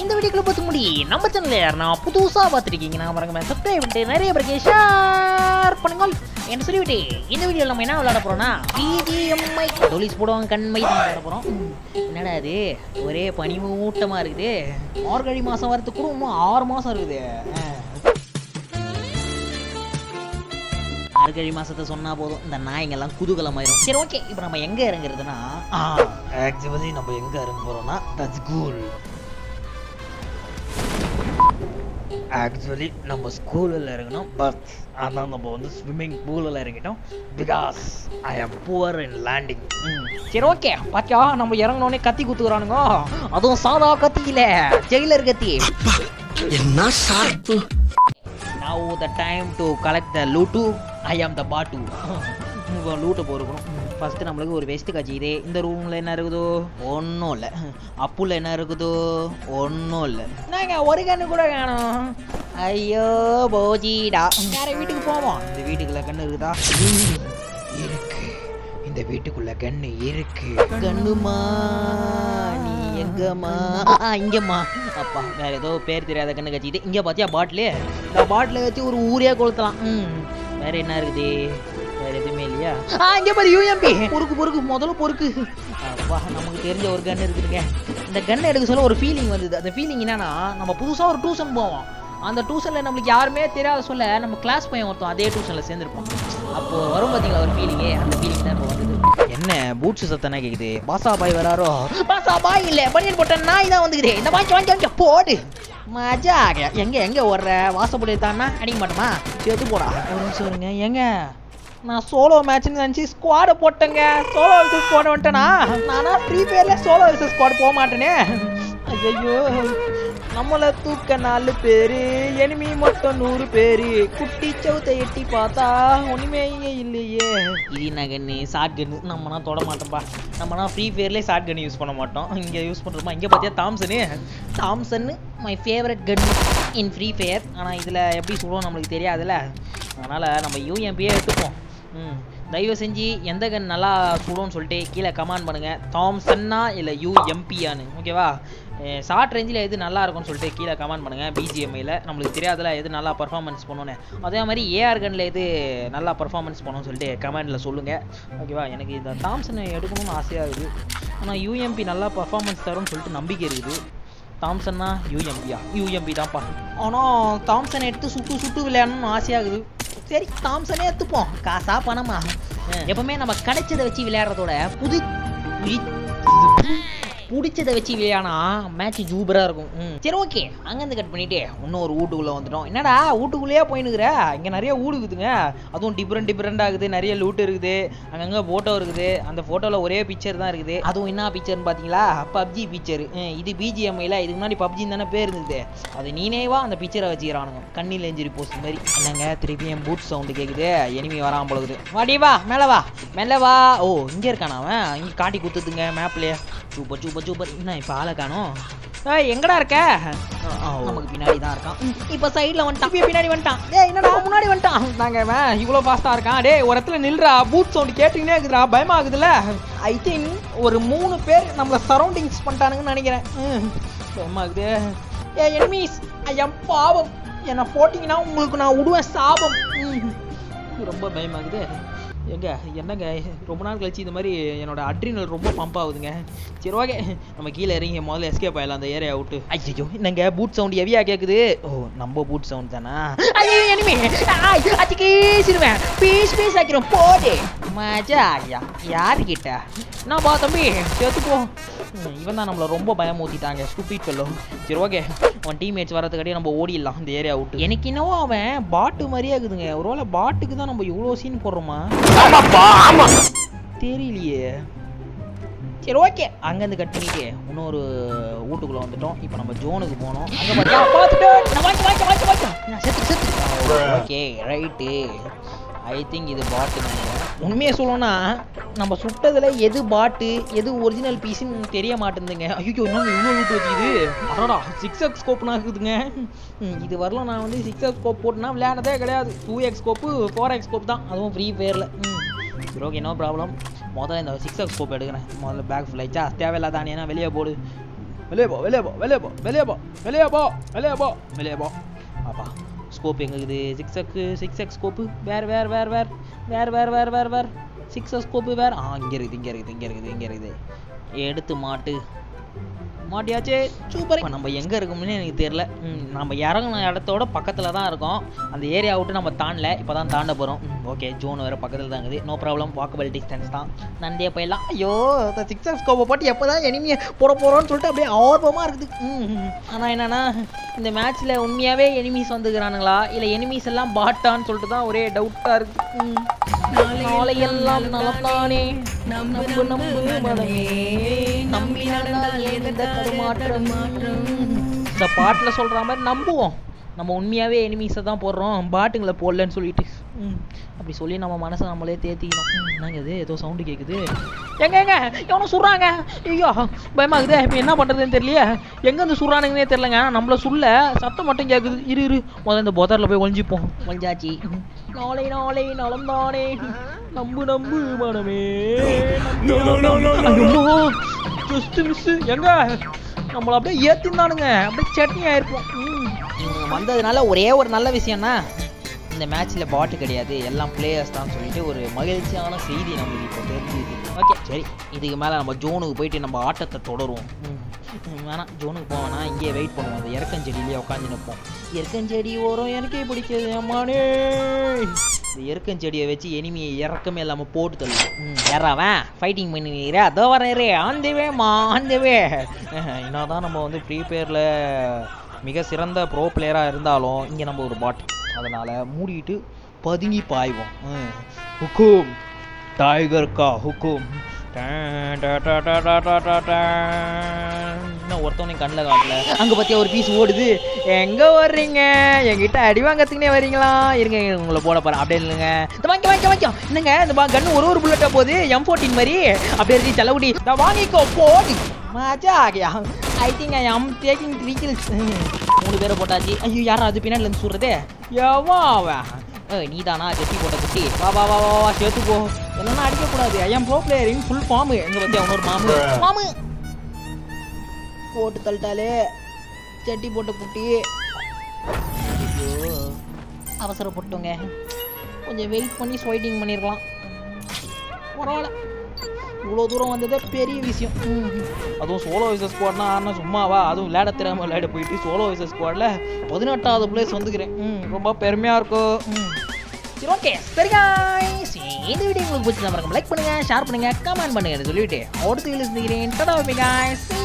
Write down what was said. இந்த வீடியோக்குள்ள பார்த்து முடி நம்ம சேனல் யாருன்னா புதுசா பார்த்துருக்கீங்க நாங்கள் மறக்காம சப்ஸ்கிரைப் பண்ணி நிறைய பேருக்கு ஷேர் பண்ணுங்க. என்ன சொல்லிவிட்டு இந்த வீடியோவில் நம்ம என்ன விளையாட போறோம்னா பிஜிஎம்ஐ தொழில் போடுவாங்க கண்மை விளையாட போறோம். என்னடா அது ஒரே பனிமூட்டமா இருக்குது, மார்கழி மாசம் வரத்துக்கு கூட இன்னும் 6 மாசம் இருக்குது. மார்கழி மாசத்தை சொன்னா போதும் இந்த நாய்ங்கெல்லாம் குதூகலமாயிரும். சரி ஓகே, இப்போ நம்ம எங்க இறங்குறதுன்னா ஆக்சுவலி நம்ம எங்க இறங்க போறோம்னா ஸ்கூல். ஆக்சுவலி நம்ம ஸ்கூலில் இறங்கணும், பட் ஆனால் நம்ம வந்து ஸ்விம்மிங் பூலில் இறங்கிட்டோம் because I am poor in landing. சரி ஓகே, பாத்தியா நம்ம இறங்கினோடனே கத்தி குத்துக்கிறானுங்க, அதுவும் சாதா கத்தியில ஜெயிலர் கத்தி. என்ன sharp. Now the time to collect the lootu. I am the batu. உங்கள் லூட்டை பொறுக்கணும். ஃபஸ்ட்டு நம்மளுக்கு ஒரு வெஸ்ட்டு காய்ச்சிக்குது. இந்த ரூமில் என்ன இருக்குதோ ஒன்றும் இல்லை, அப்புள்ள என்ன இருக்குதோ ஒன்றும் இல்லை, நாங்கள் ஒரு கண்ணு கூட காணும். ஐயோ போஜிடா, யாரை வீட்டுக்கு போவோம். இந்த வீட்டுக்குள்ள கண்ணு இருக்குதா? இருக்கு, இந்த வீட்டுக்குள்ள கண்ணு இருக்கு. கண்ணுமா நீ எங்கம்மா? இங்கம்மா. அப்பா வேற ஏதோ பேர் தெரியாத கண்ணு கட்சிக்கிட்டு இங்கே பார்த்தியா பாட்டிலே, இந்த பாட்டில் வச்சு ஒரு ஊரியாக கொளுத்தலாம். வேற என்ன இருக்குது? வேற எதுவுமே இல்லையா? இங்கே பாரு யூஎம்பி பொறுக்கு பொறுக்கு முதல்ல பொறுக்கு. அப்பா நமக்கு தெரிஞ்ச ஒரு கன்று இருக்குதுங்க. இந்த கன்று எடுக்க சொல்ல ஒரு ஃபீலிங் வந்தது. அந்த ஃபீலிங் என்னன்னா, நம்ம புதுசாக ஒரு டியூஷன் போவோம். அந்த டியூஷனில் நம்மளுக்கு யாருமே தெரியாத சொல்ல நம்ம கிளாஸ் பையன் ஒருத்தோம் அதே டியூஷனில் சேர்ந்துருப்போம். அப்போது வரும் பார்த்தீங்களா ஒரு ஃபீலிங்கே, அந்த ஃபீலிங் தான் இப்போ வந்தது. என்ன பூட்ஸ் சத்தனா கேட்குது? பாசா பாய் வராரோ? பாசா பாய் இல்லை, பனியன் போட்ட நாய் தான் வந்துக்குது. இந்த வாங்கி வாங்கி வாங்கி போடு மஜா. எங்கே எங்கே ஓடுற? வாசப்படி தானா அடிக்க மாட்டோமா? சேர்த்து போடா. ஒரு நிமிஷம் வருங்க. எங்க நான் சோலோ மேட்ச்னு நினச்சி ஸ்குவாடை போட்டேங்க. சோலோ வர்சஸ் ஸ்குவாட் வந்துட்டேனா? நானா ஃப்ரீ ஃபயரில் சோலோ வர்சஸ் ஸ்குவாட் போக மாட்டேனே. ஐயோ நம்மளை தூக்க 4 பேர், எனிமி மொத்தம் 100 பேர். குட்டி சவுத்தை எட்டி பார்த்தா ஒன்றுமே இல்லையே. இது என்ன கன்னு? ஷார்ட் கன்னு. நம்மனா தொட மாட்டோம்ப்பா, நம்மனா ஃப்ரீ ஃபயர்லேயே ஷார்ட் கன்னு யூஸ் பண்ண மாட்டோம். இங்கே யூஸ் பண்ணுறோமா? இங்கே பார்த்தியா தாம்சனு, தாம்சன்னு my favourite gun in free fire. ஆனால் இதில் எப்படி சொல்லுவோம் நம்மளுக்கு தெரியாதுல்ல, அதனால் நம்ம யூஎம்பியே எடுத்துப்போம். தயவு செஞ்சு எந்த கன் நல்லா சுடும்னு சொல்லிட்டு கீழே கமெண்ட் பண்ணுங்கள், தாம்சன்னா இல்லை யூஎம்பியான்னு. ஓகேவா? ஷார்ட் ரேஞ்சில் எது நல்லாயிருக்கும்னு சொல்லிட்டு கீழே கமெண்ட் பண்ணுங்கள். பிஜிஎம்ஐயில் நம்மளுக்கு தெரியாதல எது நல்லா பர்ஃபார்மன்ஸ் பண்ணணுன்னு, அதே மாதிரி ஏஆர் கன்னில் எது நல்லா பர்ஃபார்மன்ஸ் பண்ணணும்னு சொல்லிட்டு கமெண்டில் சொல்லுங்கள். ஓகேவா? எனக்கு இந்த தாம்சன் எடுக்கணும்னு ஆசையாக இருக்குது, ஆனால் யூஎம்பி நல்லா பர்ஃபார்மன்ஸ் தரும்னு சொல்லிட்டு நம்பிக்கை இருக்குது. தாம்சன்னா யூஎம்பியா? யூஎம்பி தான்ப்பா. ஆனால் தாம்சன் எடுத்து சுட்டு சுட்டு விளையாடணும்னு ஆசையாகுது. சரி தாம்சனே எடுத்துப்போம், காசா பணமா. எப்பவுமே நம்ம கிடைச்சதை வச்சு விளையாடுறதோட பிடிச்சதை வச்சு விளையாடினா மேட்ச் ஜூபராக இருக்கும். சரி ஓகே, அங்கேருந்து கட் பண்ணிவிட்டு இன்னொரு வீட்டுக்குள்ளே வந்துட்டோம். என்னடா வீட்டுக்குள்ளேயே போயினுக்குற? இங்கே நிறைய வீடு இருக்குதுங்க, அதுவும் டிஃப்ரெண்டாக இருக்குது. நிறைய லூட்டு இருக்குது, அங்கங்கே ஃபோட்டோ இருக்குது. அந்த ஃபோட்டோவில் ஒரே பிக்சர் தான் இருக்குது. அதுவும் என்ன பிக்சர்னு பார்த்தீங்களா? PUBG picture. இது பிஜிஎம்ஐயில் இதுக்கு முன்னாடி பப்ஜின்னு தானே பேர் இருந்தது, அது நீனேவாக அந்த பிக்சரை வச்சுக்கிறானுங்க கண்ணில் எஞ்சிரி போஸ்ட் மாதிரி. என்னங்க திருப்பி என் பூட் சவுண்டு கேட்குது, எனிமி வராமல் போகுது. வாடிவா மேலவா மேலவா. ஓ இங்கே இருக்கானா அவன்? இங்கே காட்டி கொடுத்துதுங்க மேப்லேயே. Super super super. என்ன இப்போ ஆளை காணோம். எங்கடா இருக்க? நமக்கு பின்னாடி தான் இருக்கான். இப்போ சைடில் வந்துட்டான், பின்னாடி வந்துட்டான். டே என்னடா முன்னாடி வந்துட்டான். நாங்கள் இவ்வளோ ஃபாஸ்ட்டாக இருக்கான். டே ஒரு இடத்துல நில்றா, பூட் சவுண்ட் கேட்டுக்கினே இருக்குதுடா, பயமாக ஆகுதுல்ல. ஐ திங்க் ஒரு 3 பேர் நம்மளை சரௌண்டிங்ஸ் பண்ணிட்டானுங்கன்னு நினைக்கிறேன். பயமாக ஆகுது. ஏ எனிமீஸ் ஐ எம் பாவம், என்னை போட்டிங்கன்னா உங்களுக்கு நான் விடுவேன் சாபம். ரொம்ப பயமாகுது. எங்க என்னங்க ரொம்ப நாள் கழிச்சு இந்த மாதிரி என்னோட அட்ரினல் ரொம்ப பம்ப் ஆகுதுங்க. சரி ஓகே, நம்ம கீழே இறங்கி முதல்ல எஸ்கேப் ஆயிடலாம் அந்த ஏரியா விட்டு. ஐயோ என்னங்க பூட் சவுண்ட் ஹெவியா கேட்குது. ஓ நம்ம பூட் சவுண்ட் தானா? ஐயோ எனிமே அதுக்கு ஏசிடுவேன், பீஸ் பீஸ் ஆக்கிரும் போடு மஜா. ஐயா யாருக்கிட்ட நான் பா தம்பி சேர்த்துப்போம். இவன் தான் நம்மளை ரொம்ப பயமூத்திட்டாங்க ஸ்டூபிட் ஃபெல்லோ. சரி ஓகே, அவன் டீம்மேட்ஸ் வரதுக்காட்டி நம்ம ஓடிடலாம் இந்த ஏரியா விட்டு. எனக்கு என்னவோ அவன் பாட்டு மாதிரியே இருக்குதுங்க. ஒருவேளை பாட்டுக்கு தான் நம்ம இவ்வளோ சீன் போடுறோமா? தெரியலையே. சரி ஓகே, அங்கேருந்து கட் பண்ணிட்டு இன்னொரு வீட்டுக்குள்ளே வந்துட்டோம். இப்போ நம்ம ஜோனுக்கு போனோம். அங்கே பார்த்துட்டோம். ஓகே ரைட்டு, ஐ திங்க் இது பாட்டுங்க. உண்மையாக சொல்லணும்னா நம்ம சுட்டதில் எது பாட்டு எது ஒரிஜினல் பீஸுன்னு தெரிய மாட்டேங்குதுங்க. ஐயோ இன்னும் இவ்வளோ லூட்டு வச்சுக்குது. அதோடா 6x ஸ்கோப்னா இருக்குதுங்க. இது வரலாம் நான் வந்து 6x ஸ்கோப் போட்டுனா விளையாடுறதே கிடையாது. 2x ஸ்கோப்பு 4x ஸ்கோப் தான், அதுவும் ஃப்ரீ ஃபயரில். சரி ஓகே நோ ப்ராப்ளம். முதல்ல இந்த 6x ஸ்கோப் எடுக்கிறேன். முதல்ல பேக் ஃபுல் ஆயிடுச்சா தேவையில்லாதானே, ஏன்னா வெளியே போடு. apa scope yang gede zigzag scope ber zigzag scope ber angger எடுத்து மாட்டு மாட்டியாச்சே சூப்பர். நம்ம எங்கே இருக்கோம்னு எனக்கு தெரியல. நம்ம இறங்கின இடத்தோட பக்கத்தில் தான் இருக்கோம். அந்த ஏரியா விட்டு நம்ம தாண்டல, இப்போ தான் தாண்ட போகிறோம். ஓகே, ஜோன் வேறு பக்கத்தில் தான் இருக்குது. நோ ப்ராப்ளம், வாக்கபிள் டிஸ்டன்ஸ் தான். நந்தே போயிடலாம். ஐயோ, சிக்ஸஸ் கோப்பை போட்டு எப்போ தான் எனிமையை போட போகிறோன்னு சொல்லிட்டு அப்படியே ஆர்வமாக இருக்குது. ஆனால் என்னென்னா, இந்த மேட்ச்சில் உண்மையாகவே எனிமீஸ் வந்துக்கிறானுங்களா இல்லை எனிமீஸ் எல்லாம் பாட்டான்னு சொல்லிட்டு தான் ஒரே டவுட்டாக இருக்குது. நாளையெல்லாம் நலத்தானே நம்பு நம்பு மதமே நம்பி நடந்தால் எந்த கருமாற்றம் மாற்றம். இந்த பாட்டில் சொல்கிற மாதிரி நம்புவோம். நம்ம உண்மையாகவே எனிமீஸை தான் போடுறோம், பாட்டுங்களை போடலன்னு சொல்லிட்டு அப்படி சொல்லி நம்ம மனசை நம்மளே தேத்திக்கணும். என்னங்க இது ஏதோ சவுண்டு கேட்குது? எங்கங்க எவனோ சுடுறாங்க. ஐயோ பயமாகுது, இப்போ என்ன பண்ணுறதுன்னு தெரியலையே. எங்கேருந்து சுடுறானுங்கன்னே தெரிலங்க. நம்மள சொல்ல சத்தம் மட்டும் கேட்குது. இரு முதல்ல இந்த பொதரில் போய் ஒழிஞ்சிப்போம். ஒழிஞ்சாச்சி. நாளை நாளை நலம் தானே நம்பு நம்பு மனமே. மிஸ்ஸு எங்க நம்மளை அப்படியே ஏற்றிருந்தானுங்க, அப்படியே சட்னி ஆயிருப்போம். வந்ததுனால ஒரே ஒரு நல்ல விஷயம்னா இந்த மேட்ச்சில் பாட்டு கிடையாது, எல்லாம் பிளேயர்ஸ் தான் சொல்லிட்டு ஒரு மகிழ்ச்சியான செய்தி நம்மளுக்கு இப்போ தெரிஞ்சுது. ஓகே சரி, இதுக்கு மேலே நம்ம ஜோனுக்கு போயிட்டு நம்ம ஆட்டத்தை தொடருவோம். வேணாம் ஜோனுக்கு போவோம்னா இங்கேயே வெயிட் பண்ணுவோம். அந்த எருக்கஞ்செடியிலேயே உட்காந்து நிற்போம். எருக்கஞ்செடி ஓரம் எனக்கே பிடிச்சது அம்மானே. இந்த எருக்கஞ்செடியை வச்சு எனிமையை இறக்கமே இல்லாமல் போட்டு தள்ளுவோம். யாராவன் ஃபைட்டிங் பண்ணிக்கிறேன் அதோ வரே ஆந்தேவே. என்ன தான் நம்ம வந்து ஃப்ரீ ஃபயரில் மிக சிறந்த ப்ரோ பிளேயராக இருந்தாலும் இங்கே நம்ம ஒரு பாட்டு அதனால் மூடிட்டு பதுங்கி பாய்வோம். ஹுக்கும் டைகர் கா ஹுக்கும். இன்னும் ஒருத்தவனையும் கண்ணில் காட்டல. அங்கே பார்த்தியா ஒரு பீஸ் ஓடுது. எங்கே வர்றீங்க? என்கிட்ட அடி வாங்கத்துக்குனே வரீங்களா? இருங்க உங்களை போட போகிறேன். அப்படியே இல்லைங்க வாங்கிக்கோ. என்னங்க இந்த கன்று ஒரு ஒரு புல்லட்டாக போகுது, M14 மாதிரி அப்படியே இருக்கு. செலவுடி நான் வாங்கிக்கோ போடி மஜா ஆகியா. ஐ திங்க் ஐ ஆம் டேக்கிங் ட்ரீக்கிள்ஸ். 3 பேரை போட்டாச்சு. ஐயோ யாரும் அது பின்னாடிலேருந்து சொல்கிறதே எவாவா? நீ தானா ஜெட்டி போட்ட குட்டி? வா வா வா வா சேர்த்து போ, என்னன்னா அடிக்கக்கூடாது. ஐஎம் ப்ரோ பிளேயரின் ஃபுல் ஃபார்மு. எங்கே பற்றி அவனோட மாமு மாமு போட்டு தள்ளிட்டாலே ஜெட்டி போட்ட குட்டி. அவசரப்பட்டுங்க, கொஞ்சம் வெயிட் பண்ணி ஸ்வைட்டிங் பண்ணியிருக்கலாம். பரவாயில்ல, இவ்வளோ தூரம் வந்ததே பெரிய விஷயம். அதுவும் சோலோ வைசஸ் ஸ்குவாட்னா ஆனால் சும்மாவா? அதுவும் விளையாட திறமை விளையாட போயிட்டு சோலோ வைசஸ் ஸ்குவாடில் 18வது பிளேஸ் வந்துக்கிறேன். ரொம்ப பெருமையாக இருக்கும். சரி ஓகே சரிங்க, இந்த வீடியோ உங்களுக்கு பிடிச்சா மறக்காம லைக் பண்ணுங்கள், ஷேர் பண்ணுங்கள், கமெண்ட் பண்ணுங்கன்னு சொல்லிவிட்டு அடுத்த வீடியோவில் சந்திக்கிறேன்.